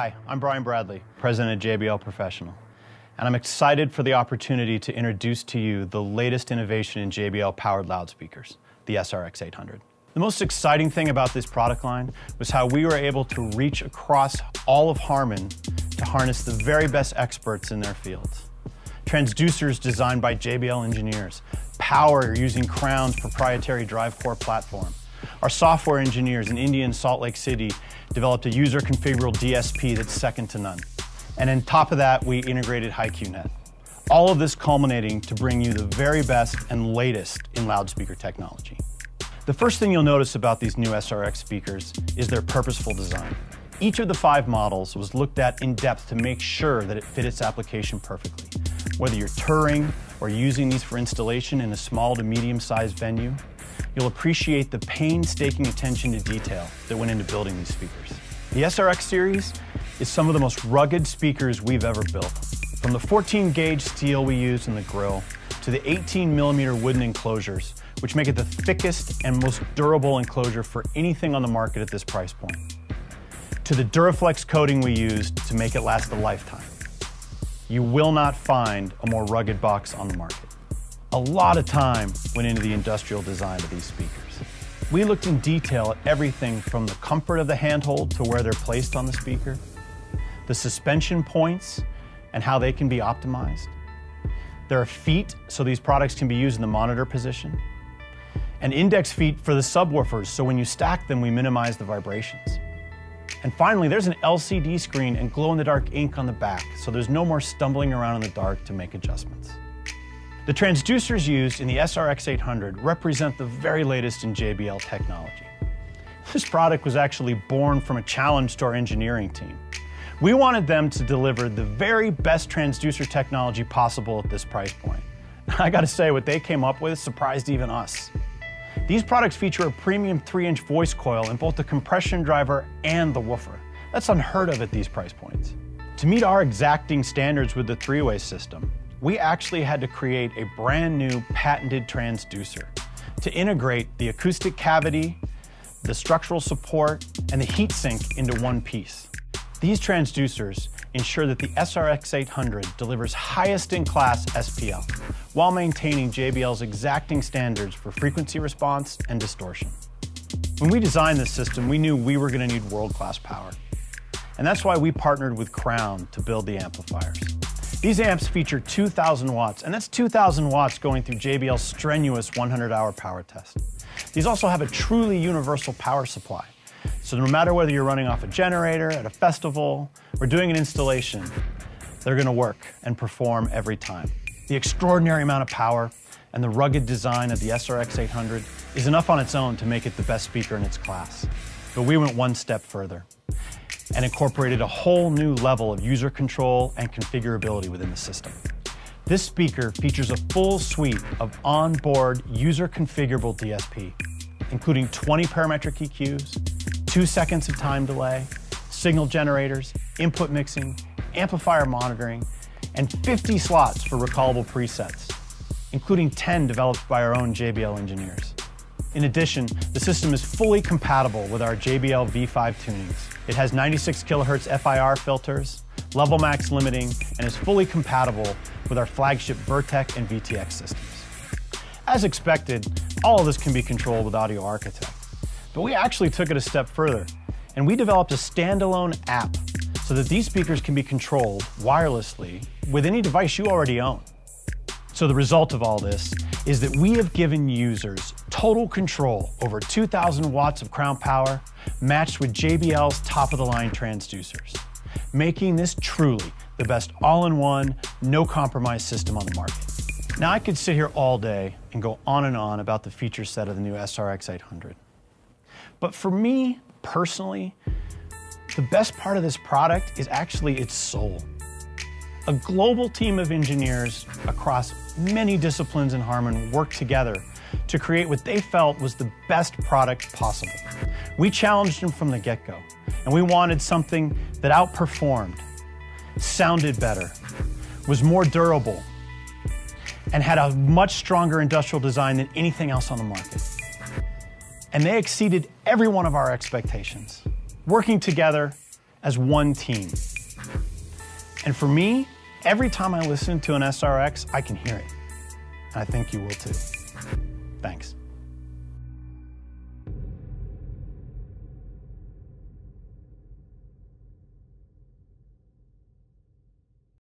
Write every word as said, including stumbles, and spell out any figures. Hi, I'm Brian Bradley, president of J B L Professional, and I'm excited for the opportunity to introduce to you the latest innovation in J B L-powered loudspeakers, the S R X eight hundred. The most exciting thing about this product line was how we were able to reach across all of Harman to harness the very best experts in their fields. Transducers designed by J B L engineers, power using Crown's proprietary DriveCore platform. Our software engineers in India and Salt Lake City developed a user-configurable D S P that's second to none. And on top of that, we integrated HiQNet. All of this culminating to bring you the very best and latest in loudspeaker technology. The first thing you'll notice about these new S R X speakers is their purposeful design. Each of the five models was looked at in depth to make sure that it fit its application perfectly. Whether you're touring or using these for installation in a small to medium-sized venue, you'll appreciate the painstaking attention to detail that went into building these speakers. The S R X series is some of the most rugged speakers we've ever built. From the fourteen gauge steel we used in the grill to the eighteen millimeter wooden enclosures, which make it the thickest and most durable enclosure for anything on the market at this price point, to the Duraflex coating we used to make it last a lifetime. You will not find a more rugged box on the market. A lot of time went into the industrial design of these speakers. We looked in detail at everything from the comfort of the handhold to where they're placed on the speaker, the suspension points and how they can be optimized. There are feet, so these products can be used in the monitor position, and index feet for the subwoofers, so when you stack them, we minimize the vibrations. And finally, there's an L C D screen and glow-in-the-dark ink on the back, so there's no more stumbling around in the dark to make adjustments. The transducers used in the S R X eight hundred represent the very latest in J B L technology. This product was actually born from a challenge to our engineering team. We wanted them to deliver the very best transducer technology possible at this price point. I gotta say, what they came up with surprised even us. These products feature a premium three inch voice coil in both the compression driver and the woofer. That's unheard of at these price points. To meet our exacting standards with the three way system, we actually had to create a brand new patented transducer to integrate the acoustic cavity, the structural support, and the heatsink into one piece. These transducers ensure that the S R X eight hundred delivers highest in class S P L while maintaining J B L's exacting standards for frequency response and distortion. When we designed this system, we knew we were gonna need world-class power. And that's why we partnered with Crown to build the amplifiers. These amps feature two thousand watts, and that's two thousand watts going through J B L's strenuous one hundred hour power test. These also have a truly universal power supply. So no matter whether you're running off a generator, at a festival, or doing an installation, they're gonna work and perform every time. The extraordinary amount of power and the rugged design of the S R X eight hundred is enough on its own to make it the best speaker in its class. But we went one step further and incorporated a whole new level of user control and configurability within the system. This speaker features a full suite of onboard user-configurable D S P, including twenty parametric E Qs, two seconds of time delay, signal generators, input mixing, amplifier monitoring, and fifty slots for recallable presets, including ten developed by our own J B L engineers. In addition, the system is fully compatible with our J B L V five tunings. It has ninety-six kilohertz F I R filters, level max limiting, and is fully compatible with our flagship Vertec and V T X systems. As expected, all of this can be controlled with Audio Architect, but we actually took it a step further, and we developed a standalone app so that these speakers can be controlled wirelessly with any device you already own. So the result of all this is that we have given users total control over two thousand watts of Crown power matched with J B L's top-of-the-line transducers, making this truly the best all-in-one, no-compromise system on the market. Now, I could sit here all day and go on and on about the feature set of the new S R X eight hundred. But for me, personally, the best part of this product is actually its soul. A global team of engineers across many disciplines in Harman worked together to create what they felt was the best product possible. We challenged them from the get-go, and we wanted something that outperformed, sounded better, was more durable, and had a much stronger industrial design than anything else on the market. And they exceeded every one of our expectations. Working together as one team. And for me, every time I listen to an S R X, I can hear it. And I think you will too. Thanks.